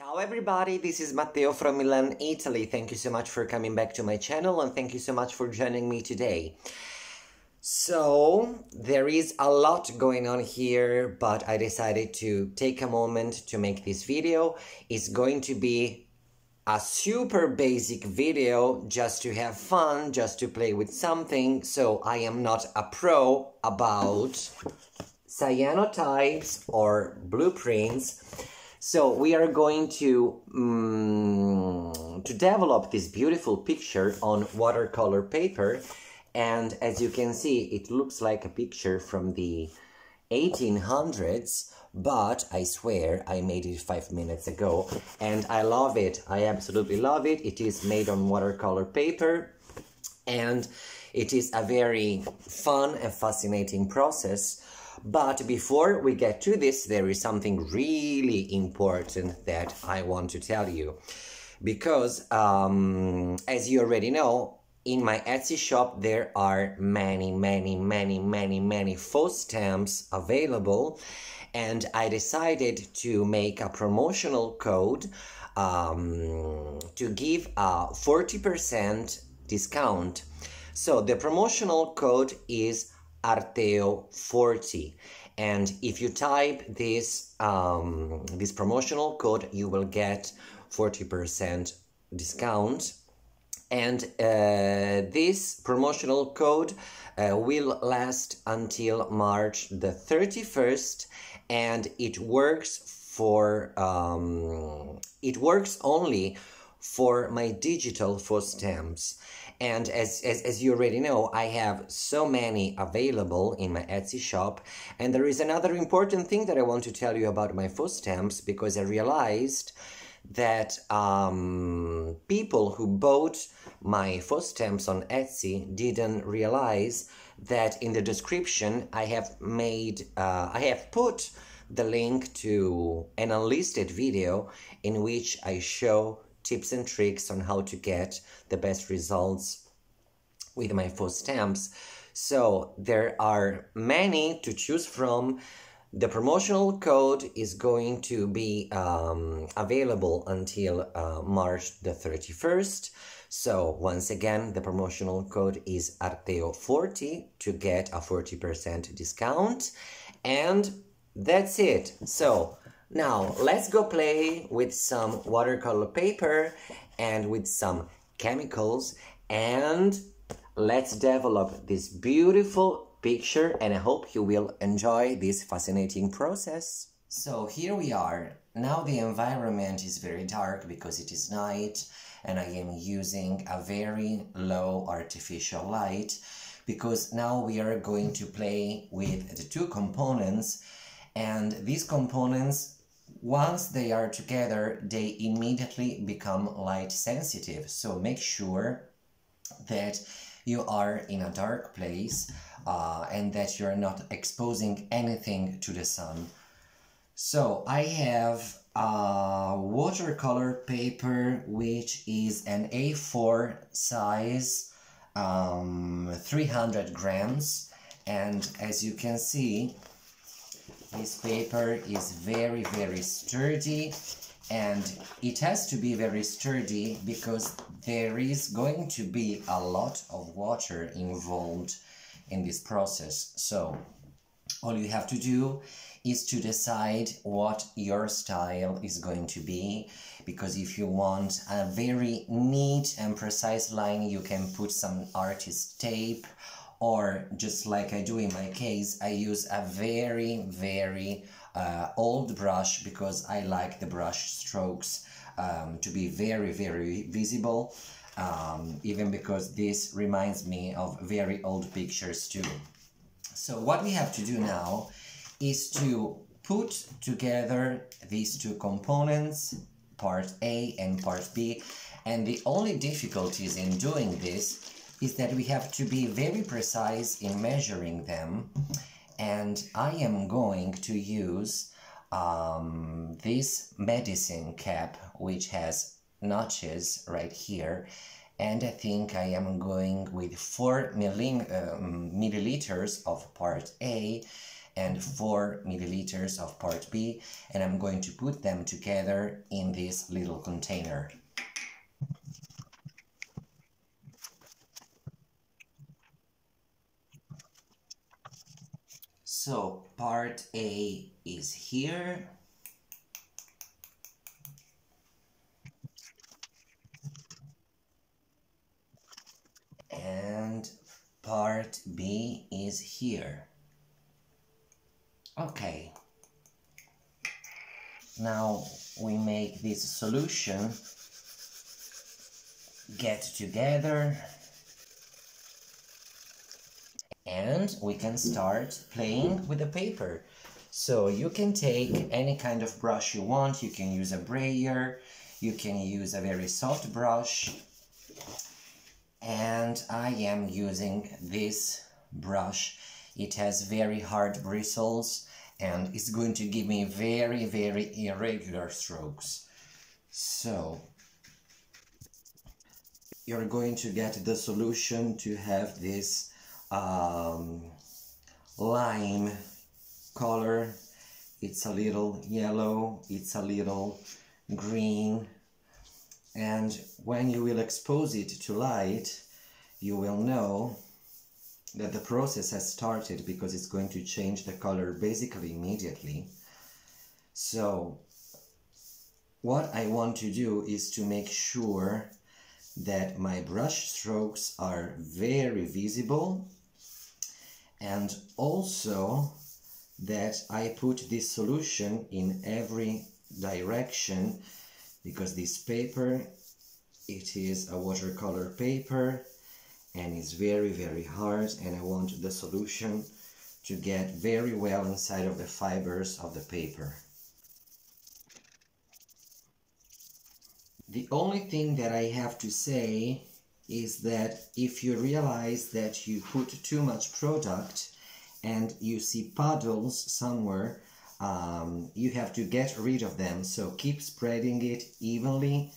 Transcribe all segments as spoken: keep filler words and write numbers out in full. Ciao everybody, this is Matteo from Milan, Italy. Thank you so much for coming back to my channel and thank you so much for joining me today. So, there is a lot going on here, but I decided to take a moment to make this video. It's going to be a super basic video just to have fun, just to play with something. So, I am not a pro about cyanotypes or blueprints. So we are going to, um, to develop this beautiful picture on watercolor paper, and as you can see it looks like a picture from the eighteen hundreds, but I swear I made it five minutes ago and I love it, I absolutely love it. It is made on watercolor paper and it is a very fun and fascinating process. But before we get to this, there is something really important that I want to tell you. Because, um, as you already know, in my Etsy shop there are many, many, many, many, many faux stamps available. And I decided to make a promotional code um, to give a forty percent discount. So the promotional code is Arteo forty, and if you type this um, this promotional code you will get forty percent discount, and uh, this promotional code uh, will last until March the thirty-first, and it works for um, it works only for my digital faux stamps. And as, as, as you already know, I have so many available in my Etsy shop. And there is another important thing that I want to tell you about my faux stamps, because I realized that um, people who bought my faux stamps on Etsy didn't realize that in the description I have made, uh, I have put the link to an unlisted video in which I show tips and tricks on how to get the best results with my faux stamps. So there are many to choose from. The promotional code is going to be um, available until uh, March the thirty-first. So once again, the promotional code is Arteo forty to get a forty percent discount. And that's it. So now, let's go play with some watercolor paper and with some chemicals, and let's develop this beautiful picture, and I hope you will enjoy this fascinating process. So here we are. Now the environment is very dark because it is night and I am using a very low artificial light, because now we are going to play with the two components, and these components, once they are together, they immediately become light sensitive. So make sure that you are in a dark place uh, and that you are not exposing anything to the sun. So I have a watercolor paper which is an A four size, um, three hundred grams, and as you can see this paper is very, very sturdy, and it has to be very sturdy because there is going to be a lot of water involved in this process. So all you have to do is to decide what your style is going to be, because if you want a very neat and precise line you can put some artist tape, or just like I do in my case, I use a very, very uh, old brush because I like the brush strokes um, to be very, very visible, um, even because this reminds me of very old pictures too. So what we have to do now is to put together these two components, part A and part B, and the only difficulties in doing this is that we have to be very precise in measuring them, and I am going to use um, this medicine cap which has notches right here, and I think I am going with four millim- uh, milliliters of part A and four milliliters of part B, and I'm going to put them together in this little container. So part A is here. And part B is here. Okay. Now we make this solution get together, and we can start playing with the paper. So you can take any kind of brush you want. You can use a brayer, you can use a very soft brush, and I am using this brush. It has very hard bristles and it's going to give me very, very irregular strokes. So you're going to get the solution to have this um, lime color. It's a little yellow, it's a little green, and when you will expose it to light, you will know that the process has started, because it's going to change the color basically immediately. So what I want to do is to make sure that my brush strokes are very visible, and also that I put this solution in every direction, because this paper, it is a watercolor paper and it's very, very hard, and I want the solution to get very well inside of the fibers of the paper. The only thing that I have to say is that if you realize that you put too much product and you see puddles somewhere, um, you have to get rid of them. So keep spreading it evenly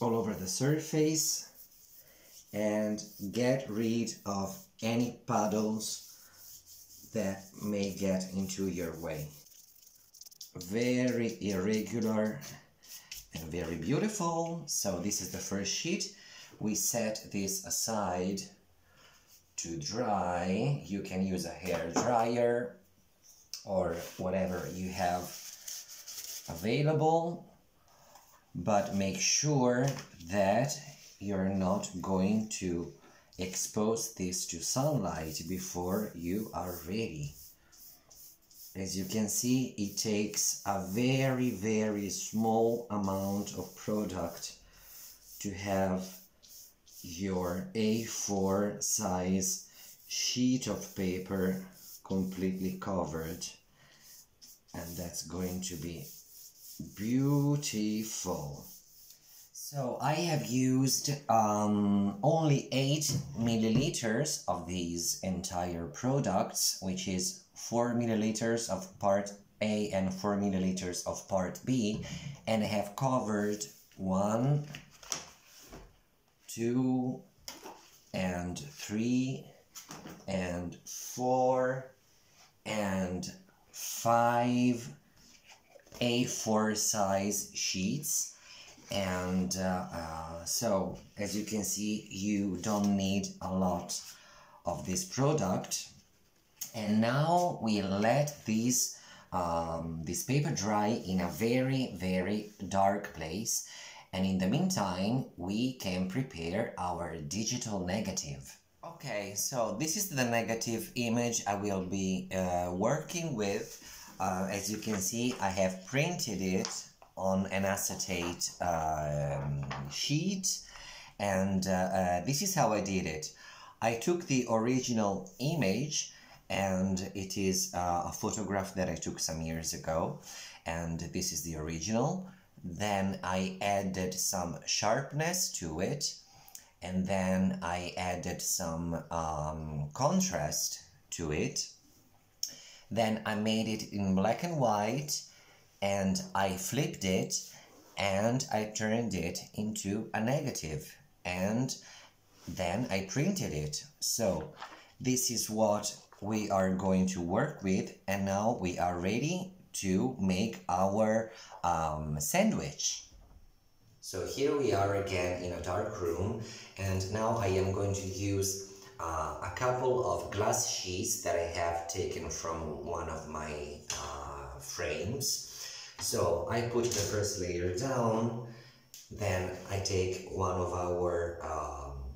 all over the surface and get rid of any puddles that may get into your way. Very irregular and very beautiful. So this is the first sheet. We set this aside to dry. You can use a hair dryer or whatever you have available, but make sure that you're not going to expose this to sunlight before you are ready. As you can see, it takes a very, very small amount of product to have your A four size sheet of paper completely covered, and that's going to be beautiful. So I have used um, only eight milliliters of these entire products, which is four milliliters of part A and four milliliters of part B, and I have covered one, two, and three, and four, and five A four size sheets. And uh, uh, so, as you can see, you don't need a lot of this product. And now we let these, um, this paper dry in a very, very dark place. And in the meantime, we can prepare our digital negative. Okay, so this is the negative image I will be uh, working with. Uh, as you can see, I have printed it on an acetate um, sheet, and uh, uh, this is how I did it. I took the original image, and it is uh, a photograph that I took some years ago, and this is the original. Then I added some sharpness to it, and then I added some um, contrast to it. Then I made it in black and white, and I flipped it and I turned it into a negative, and then I printed it. So this is what we are going to work with, and now we are ready to make our um, sandwich. So here we are again in a dark room, and now I am going to use Uh, a couple of glass sheets that I have taken from one of my uh, frames. So I put the first layer down, then I take one of our um,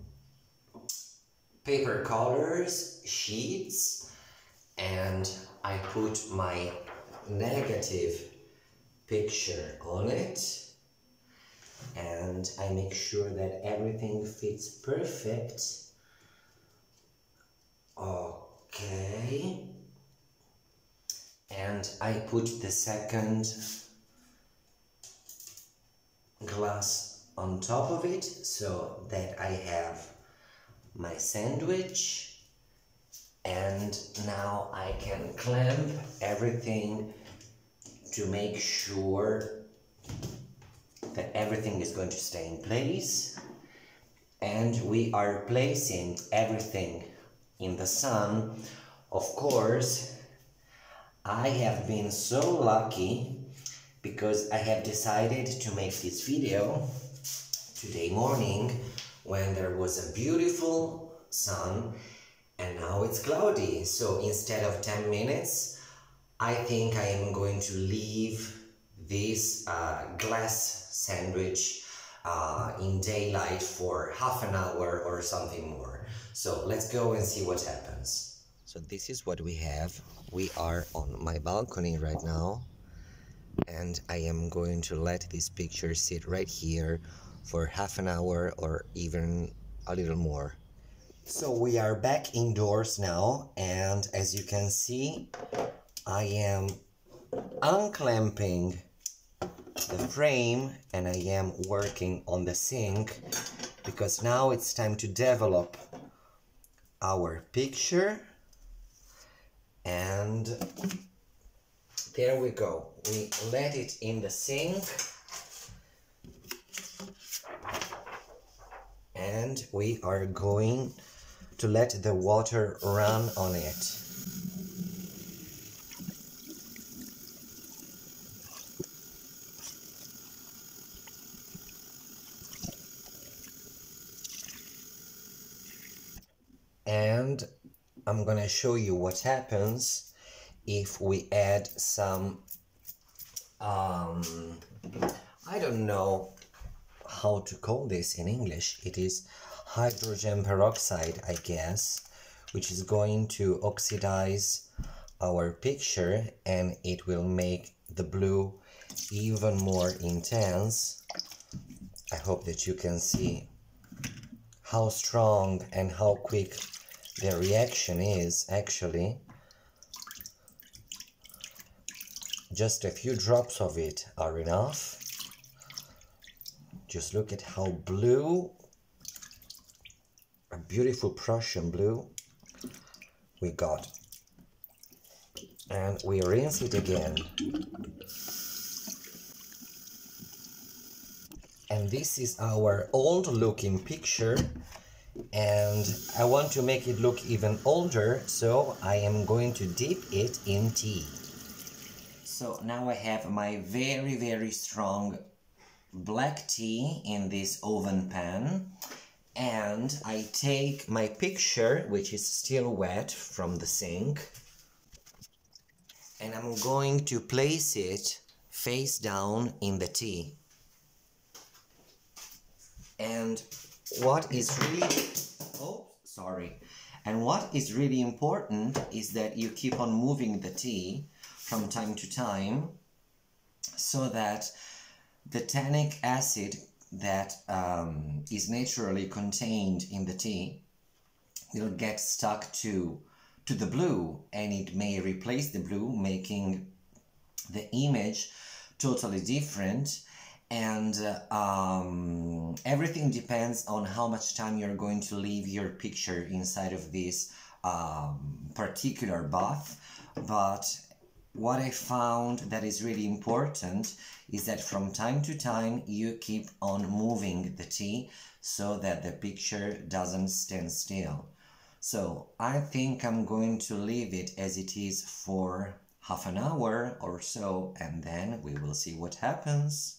paper colors sheets, and I put my negative picture on it, and I make sure that everything fits perfect. Okay, and I put the second glass on top of it so that I have my sandwich, and now I can clamp everything to make sure that everything is going to stay in place, and we are placing everything in the sun. Of course, I have been so lucky because I have decided to make this video today morning when there was a beautiful sun, and now it's cloudy. So instead of ten minutes, I think I am going to leave this uh, glass sandwich Uh, in daylight for half an hour or something more. So let's go and see what happens. So this is what we have. We are on my balcony right now, and I am going to let this picture sit right here for half an hour or even a little more. So we are back indoors now, and as you can see, I am unclamping the frame, and I am working on the sink because now it's time to develop our picture. And there we go, we let it in the sink, and we are going to let the water run on it. And I'm gonna show you what happens if we add some, um, I don't know how to call this in English. It is hydrogen peroxide, I guess, which is going to oxidize our picture, and it will make the blue even more intense. I hope that you can see how strong and how quick the reaction is. Actually, just a few drops of it are enough. Just look at how blue, a beautiful Prussian blue we got. And we rinse it again. And this is our old looking picture, and I want to make it look even older, so I am going to dip it in tea. So now I have my very very strong black tea in this oven pan, and I take my picture, which is still wet from the sink, and I'm going to place it face down in the tea. And what is really, oh, sorry. And what is really important is that you keep on moving the tea from time to time so that the tannic acid that um, is naturally contained in the tea will get stuck to, to the blue, and it may replace the blue, making the image totally different. And um, everything depends on how much time you're going to leave your picture inside of this um, particular bath. But what I found that is really important is that from time to time you keep on moving the tea so that the picture doesn't stand still. So I think I'm going to leave it as it is for half an hour or so, and then we will see what happens.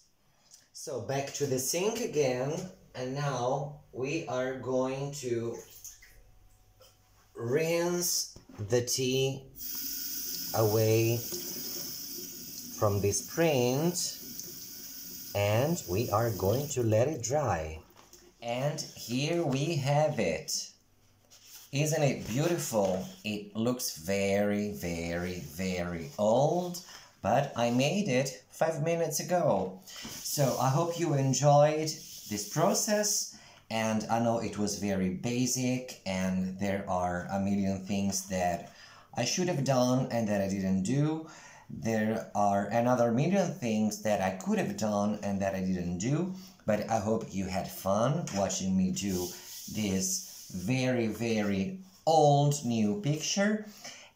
So back to the sink again, and now we are going to rinse the tea away from this print, and we are going to let it dry. And here we have it. Isn't it beautiful? It looks very, very, very old, but I made it five minutes ago. So I hope you enjoyed this process, and I know it was very basic and there are a million things that I should have done and that I didn't do. There are another million things that I could have done and that I didn't do, but I hope you had fun watching me do this very very old new picture.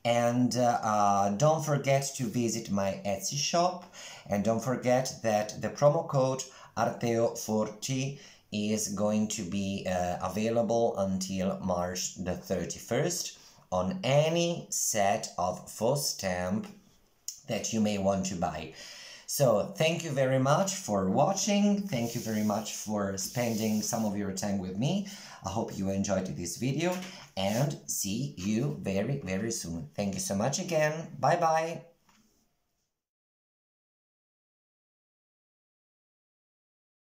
And uh, uh, don't forget to visit my Etsy shop, and don't forget that the promo code Arteo forty is going to be uh, available until March the thirty-first on any set of faux stamp that you may want to buy. So thank you very much for watching, thank you very much for spending some of your time with me. I hope you enjoyed this video, and see you very very soon. Thank you so much again, bye bye!